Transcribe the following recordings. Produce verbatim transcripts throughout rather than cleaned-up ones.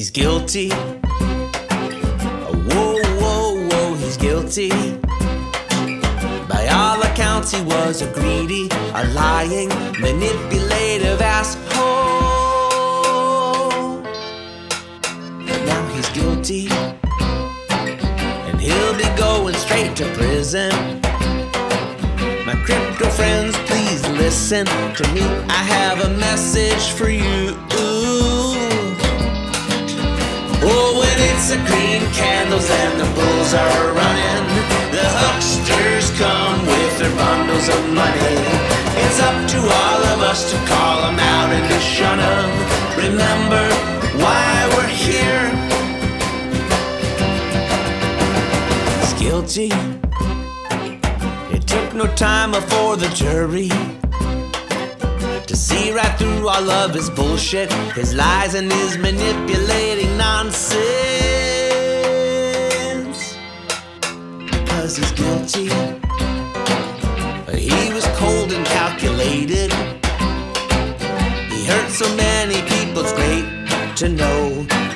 he's guilty. Oh, whoa, whoa, whoa, he's guilty. By all accounts, he was a greedy, a lying, manipulative asshole. But now he's guilty, and he'll be going straight to prison. My crypto friends, please listen to me. I have a message for you. Oh, when it's the green candles and the bulls are running, the hucksters come with their bundles of money. It's up to all of us to call them out and to shun them. Remember why we're here. He's guilty. It took no time before the jury to see right through all of his bullshit, his lies and his manipulating nonsense. Because he's guilty, but he was cold and calculated. He hurt so many people, it's great to know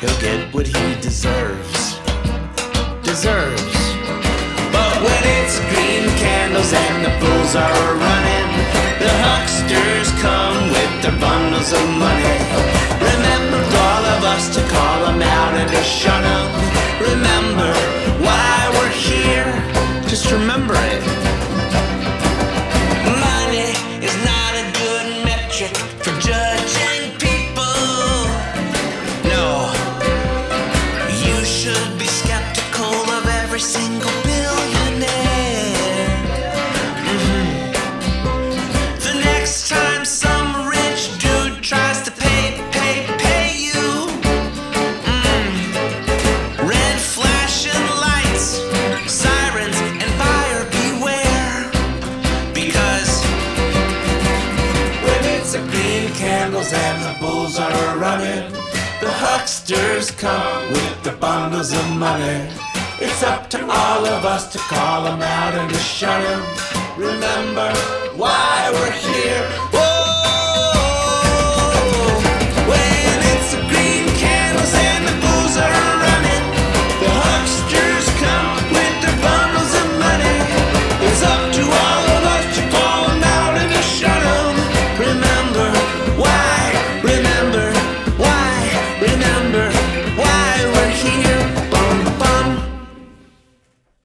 he'll get what he deserves. Deserves. But when it's green candles and the bulls are running, the hucksters come with their bundles of money. Remember all of us to call them out and to shut them. Remember why we're here. Just remember it. Money is not a good metric for judging people. No, you should be skeptical of every single and the bulls are running. The hucksters come with their bundles of money. It's up to all of us to call them out and to shut them. Remember why we're